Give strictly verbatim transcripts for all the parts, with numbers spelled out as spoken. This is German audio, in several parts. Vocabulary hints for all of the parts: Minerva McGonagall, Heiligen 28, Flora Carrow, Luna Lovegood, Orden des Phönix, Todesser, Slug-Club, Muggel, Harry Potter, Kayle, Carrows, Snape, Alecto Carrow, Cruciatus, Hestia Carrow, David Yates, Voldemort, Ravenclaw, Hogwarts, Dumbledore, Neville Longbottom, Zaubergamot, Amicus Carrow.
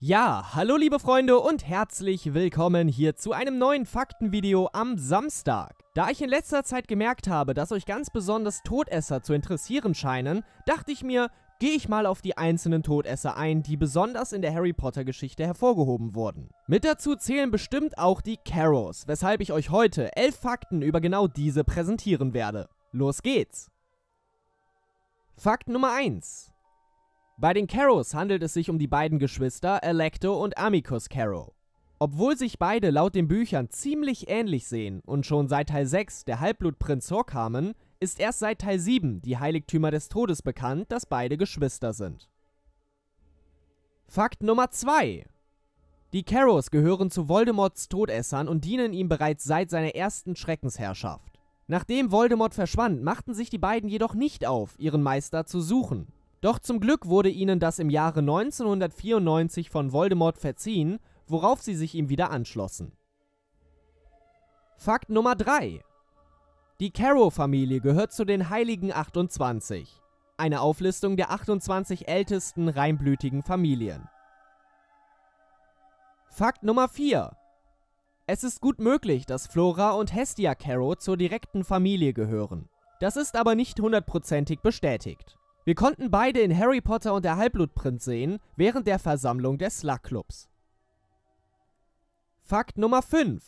Ja, hallo liebe Freunde und herzlich willkommen hier zu einem neuen Faktenvideo am Samstag. Da ich in letzter Zeit gemerkt habe, dass euch ganz besonders Todesser zu interessieren scheinen, dachte ich mir, gehe ich mal auf die einzelnen Todesser ein, die besonders in der Harry Potter Geschichte hervorgehoben wurden. Mit dazu zählen bestimmt auch die Carrows, weshalb ich euch heute elf Fakten über genau diese präsentieren werde. Los geht's! Fakt Nummer eins. Bei den Carrows handelt es sich um die beiden Geschwister Alecto und Amicus Carrow. Obwohl sich beide laut den Büchern ziemlich ähnlich sehen und schon seit Teil sechs der Halbblutprinz vorkamen, ist erst seit Teil sieben die Heiligtümer des Todes bekannt, dass beide Geschwister sind. Fakt Nummer zwei. Die Carrows gehören zu Voldemorts Todessern und dienen ihm bereits seit seiner ersten Schreckensherrschaft. Nachdem Voldemort verschwand, machten sich die beiden jedoch nicht auf, ihren Meister zu suchen. Doch zum Glück wurde ihnen das im Jahre neunzehnhundertvierundneunzig von Voldemort verziehen, worauf sie sich ihm wieder anschlossen. Fakt Nummer drei. Die Carrow-Familie gehört zu den Heiligen achtundzwanzig, eine Auflistung der achtundzwanzig ältesten reinblütigen Familien. Fakt Nummer vier. Es ist gut möglich, dass Flora und Hestia Carrow zur direkten Familie gehören. Das ist aber nicht hundertprozentig bestätigt. Wir konnten beide in Harry Potter und der Halbblutprinz sehen, während der Versammlung des Slug-Clubs. Fakt Nummer fünf.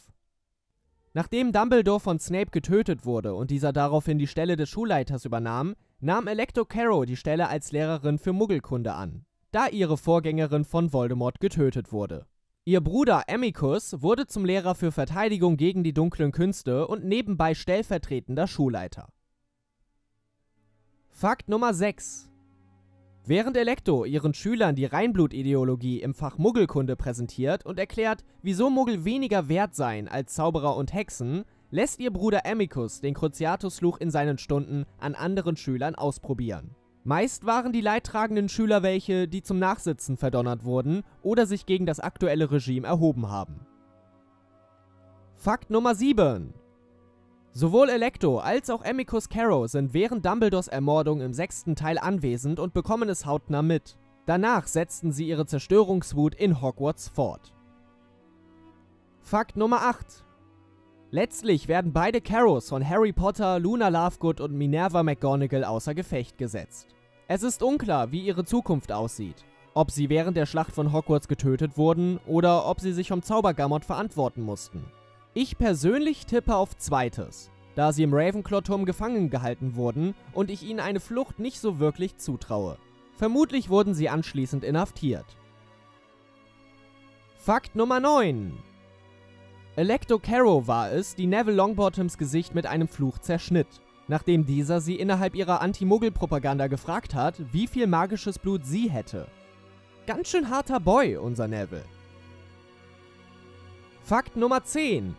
Nachdem Dumbledore von Snape getötet wurde und dieser daraufhin die Stelle des Schulleiters übernahm, nahm Alecto Carrow die Stelle als Lehrerin für Muggelkunde an, da ihre Vorgängerin von Voldemort getötet wurde. Ihr Bruder Amicus wurde zum Lehrer für Verteidigung gegen die dunklen Künste und nebenbei stellvertretender Schulleiter. Fakt Nummer sechs. Während Alecto ihren Schülern die Reinblutideologie im Fach Muggelkunde präsentiert und erklärt, wieso Muggel weniger wert seien als Zauberer und Hexen, lässt ihr Bruder Amicus den Cruciatus-Fluch in seinen Stunden an anderen Schülern ausprobieren. Meist waren die leidtragenden Schüler welche, die zum Nachsitzen verdonnert wurden oder sich gegen das aktuelle Regime erhoben haben. Fakt Nummer sieben. Sowohl Alecto als auch Amicus Carrow sind während Dumbledores Ermordung im sechsten Teil anwesend und bekommen es hautnah mit. Danach setzten sie ihre Zerstörungswut in Hogwarts fort. Fakt Nummer acht. Letztlich werden beide Carrows von Harry Potter, Luna Lovegood und Minerva McGonagall außer Gefecht gesetzt. Es ist unklar, wie ihre Zukunft aussieht, ob sie während der Schlacht von Hogwarts getötet wurden oder ob sie sich vom Zaubergamot verantworten mussten. Ich persönlich tippe auf Zweites, da sie im Ravenclaw-Turm gefangen gehalten wurden und ich ihnen eine Flucht nicht so wirklich zutraue. Vermutlich wurden sie anschließend inhaftiert. Fakt Nummer neun. Alecto Carrow war es, die Neville Longbottoms Gesicht mit einem Fluch zerschnitt, nachdem dieser sie innerhalb ihrer Anti-Muggel-Propaganda gefragt hat, wie viel magisches Blut sie hätte. Ganz schön harter Boy, unser Neville. Fakt Nummer zehn.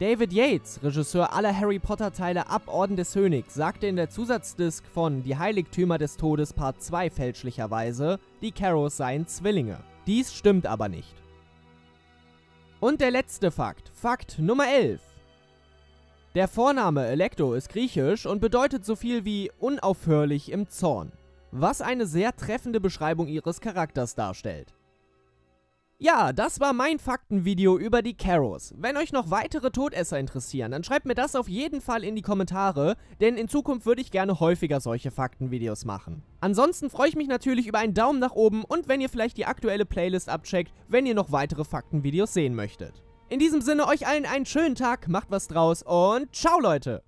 David Yates, Regisseur aller Harry Potter Teile ab Orden des Phönix, sagte in der Zusatzdisc von Die Heiligtümer des Todes Part zwei fälschlicherweise, die Carrows seien Zwillinge. Dies stimmt aber nicht. Und der letzte Fakt, Fakt Nummer elf. Der Vorname Alecto ist griechisch und bedeutet so viel wie unaufhörlich im Zorn, was eine sehr treffende Beschreibung ihres Charakters darstellt. Ja, das war mein Faktenvideo über die Carrows. Wenn euch noch weitere Todesser interessieren, dann schreibt mir das auf jeden Fall in die Kommentare, denn in Zukunft würde ich gerne häufiger solche Faktenvideos machen. Ansonsten freue ich mich natürlich über einen Daumen nach oben und wenn ihr vielleicht die aktuelle Playlist abcheckt, wenn ihr noch weitere Faktenvideos sehen möchtet. In diesem Sinne euch allen einen schönen Tag, macht was draus und ciao Leute!